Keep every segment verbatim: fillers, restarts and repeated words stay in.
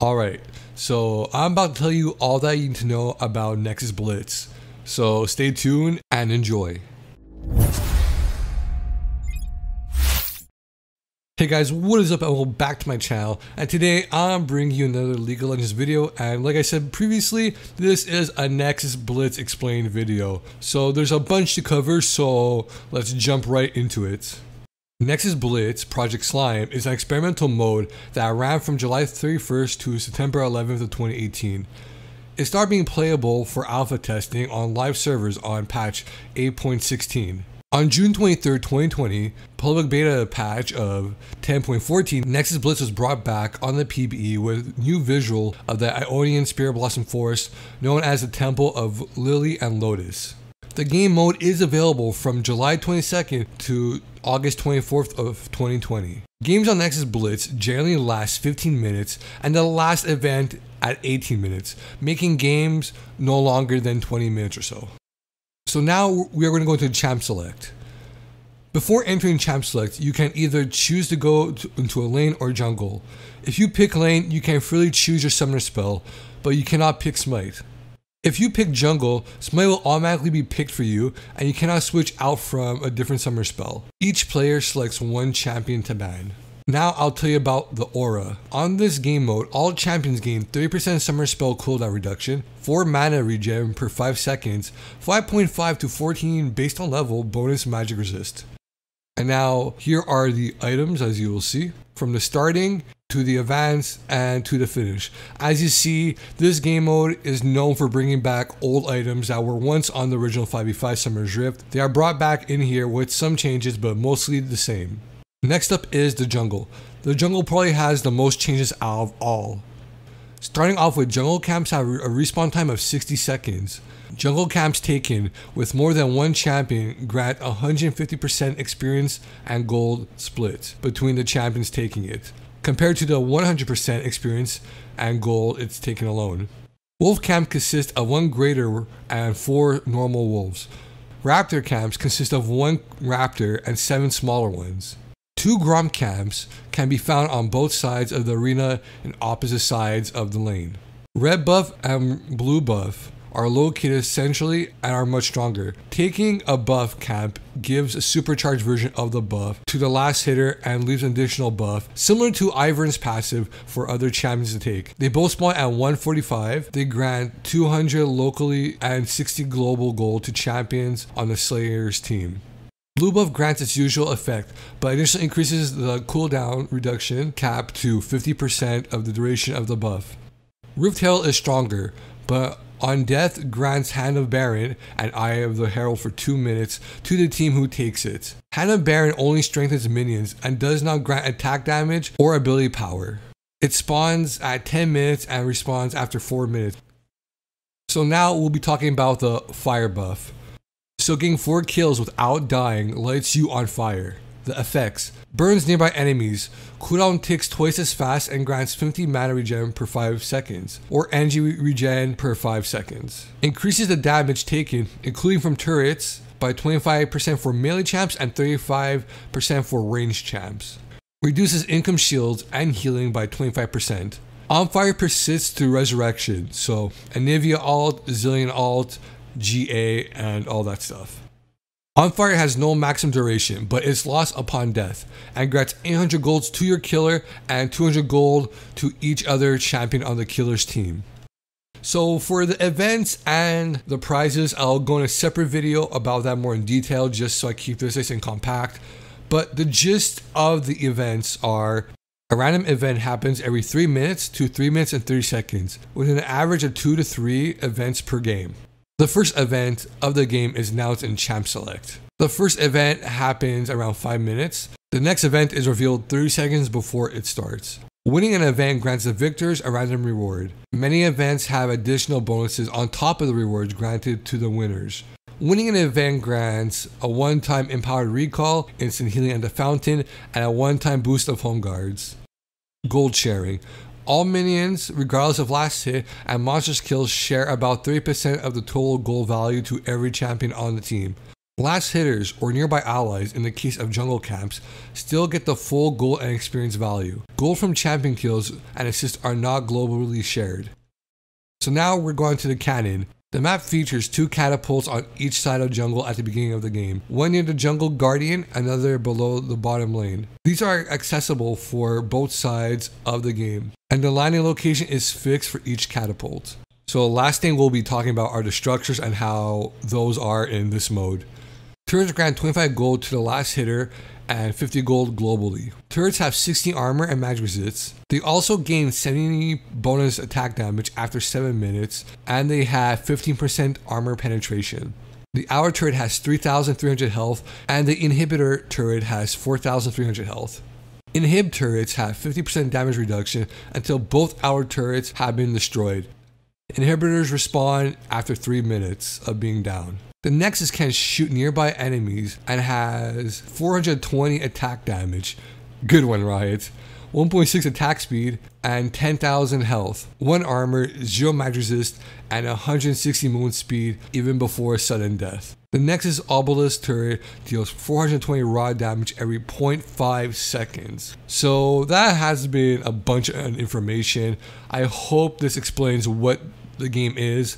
Alright, so I'm about to tell you all that you need to know about Nexus Blitz, so stay tuned and enjoy. Hey guys, what is up and welcome back to my channel, and today I'm bringing you another League of Legends video, and like I said previously, this is a Nexus Blitz explained video. So there's a bunch to cover, so let's jump right into it. Nexus Blitz Project Slime is an experimental mode that ran from July thirty-first to September eleventh of twenty eighteen. It started being playable for alpha testing on live servers on patch eight point sixteen. On June twenty-third, twenty twenty, public beta patch of ten point fourteen, Nexus Blitz was brought back on the P B E with new visual of the Ionian Spirit Blossom Forest known as the Temple of Lily and Lotus. The game mode is available from July twenty-second to August twenty-fourth of twenty twenty. Games on Nexus Blitz generally last fifteen minutes and the last event at eighteen minutes, making games no longer than twenty minutes or so. So now we are going to go into Champ Select. Before entering Champ Select, you can either choose to go to, into a lane or jungle. If you pick lane, you can freely choose your summoner spell, but you cannot pick smite. If you pick jungle, smite will automatically be picked for you and you cannot switch out from a different summoner spell. Each player selects one champion to ban. Now I'll tell you about the aura. On this game mode, all champions gain thirty percent summoner spell cooldown reduction, four mana regen per five seconds, five point five to fourteen based on level bonus magic resist. And now here are the items, as you will see, from the starting to the advanced and to the finish. As you see, this game mode is known for bringing back old items that were once on the original five v five Summoner's Rift. They are brought back in here with some changes, but mostly the same. Next up is the jungle. The jungle probably has the most changes out of all. Starting off with jungle camps have a respawn time of sixty seconds. Jungle camps taken with more than one champion grant one hundred fifty percent experience and gold split between the champions taking it, compared to the one hundred percent experience and gold it's taken alone. Wolf camp consists of one greater and four normal wolves. Raptor camps consist of one raptor and seven smaller ones. Two Grom camps can be found on both sides of the arena and opposite sides of the lane. Red buff and blue buff are located centrally and are much stronger. Taking a buff camp gives a supercharged version of the buff to the last hitter and leaves an additional buff similar to Ivern's passive for other champions to take. They both spawn at one forty-five. They grant two hundred locally and sixty global gold to champions on the Slayer's team. Blue buff grants its usual effect, but additionally increases the cooldown reduction cap to fifty percent of the duration of the buff. Riftail is stronger, but on death grants Hand of Baron and Eye of the Herald for two minutes to the team who takes it. Hand of Baron only strengthens minions and does not grant attack damage or ability power. It spawns at ten minutes and respawns after four minutes. So now we'll be talking about the fire buff. So getting four kills without dying lights you on fire. The effects: burns nearby enemies, cooldown ticks twice as fast and grants fifty mana regen per five seconds, or energy regen per five seconds. Increases the damage taken, including from turrets, by twenty-five percent for melee champs and thirty-five percent for ranged champs. Reduces income shields and healing by twenty-five percent. On fire persists through resurrection, so Anivia alt, Zillion alt, G A, and all that stuff. On fire has no maximum duration, but is lost upon death and grants eight hundred gold to your killer and two hundred gold to each other champion on the killer's team. So for the events and the prizes, I'll go in a separate video about that more in detail, just so I keep this nice and compact. But the gist of the events are: a random event happens every three minutes to three minutes and thirty seconds, with an average of two to three events per game. The first event of the game is announced in Champ Select. The first event happens around five minutes. The next event is revealed thirty seconds before it starts. Winning an event grants the victors a random reward. Many events have additional bonuses on top of the rewards granted to the winners. Winning an event grants a one-time empowered recall, instant healing at the fountain, and a one-time boost of Home Guards. Gold sharing. All minions, regardless of last hit, and monster skills share about thirty percent of the total gold value to every champion on the team. Blast hitters or nearby allies in the case of jungle camps still get the full gold and experience value. Gold from champion kills and assists are not globally shared. So now we're going to the cannon. The map features two catapults on each side of jungle at the beginning of the game. One near the jungle guardian, another below the bottom lane. These are accessible for both sides of the game. And the landing location is fixed for each catapult. So the last thing we'll be talking about are the structures and how those are in this mode. Turrets grant twenty-five gold to the last hitter and fifty gold globally. Turrets have sixteen armor and magic resist. They also gain seventy bonus attack damage after seven minutes, and they have fifteen percent armor penetration. The hour turret has three thousand three hundred health, and the inhibitor turret has four thousand three hundred health. Inhib turrets have fifty percent damage reduction until both hour turrets have been destroyed. Inhibitors respawn after three minutes of being down. The Nexus can shoot nearby enemies and has four hundred twenty attack damage, good one Riot, one point six attack speed and ten thousand health, one armor, zero magic resist and one hundred sixty movement speed even before sudden death. The Nexus Obelisk turret deals four hundred twenty raw damage every zero point five seconds. So that has been a bunch of information. I hope this explains what the game is.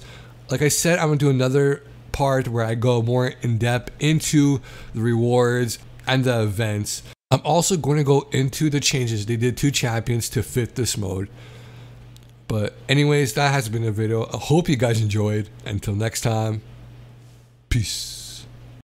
Like I said, I'm going to do another part where I go more in depth into the rewards and the events. I'm also going to go into the changes. They did two champions to fit this mode. But anyways, that has been the video. I hope you guys enjoyed. Until next time, peace.